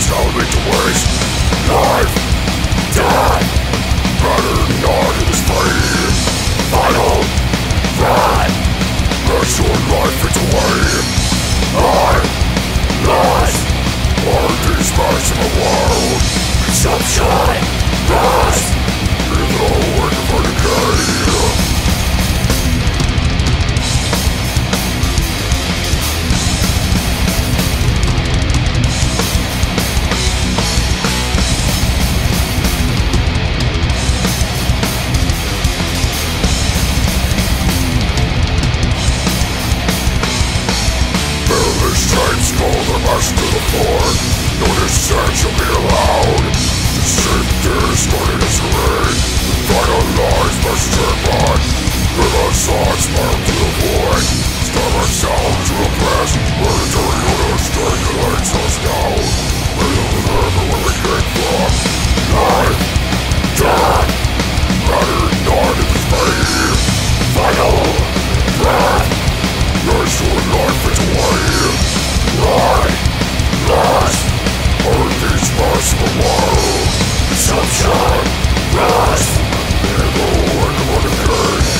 It's only to waste. Life, death, better not in this pain. Final, fight, let your life into way. I, lost, all these parts of the world. Consumption, lust, in the wake of decay. To the floor, no dissent shall be allowed. The same discarded is arrayed. The final lies must turn back. River songs spiral to the void. Storm ourselves to the past. Planetary orders regulates us now. We don't remember where we came from. Life, death, matter not in this pain. Final, breath, yours to a life is away. Right, lust, all these parts of the world. Consumption, lust, and the word of decay.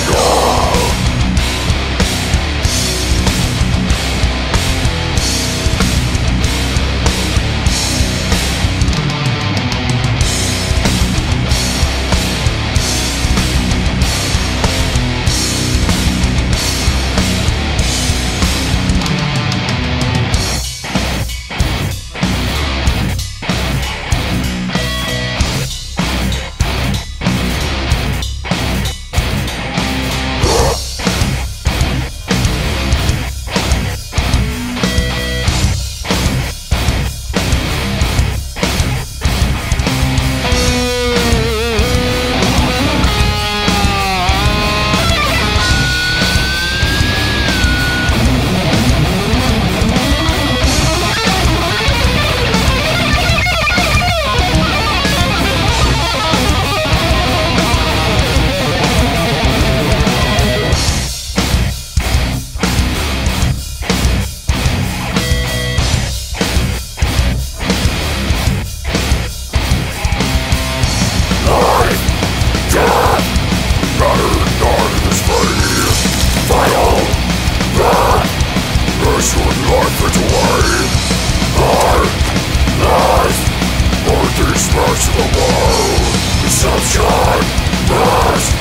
Consumption, lust,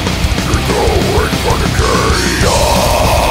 you're going for decay.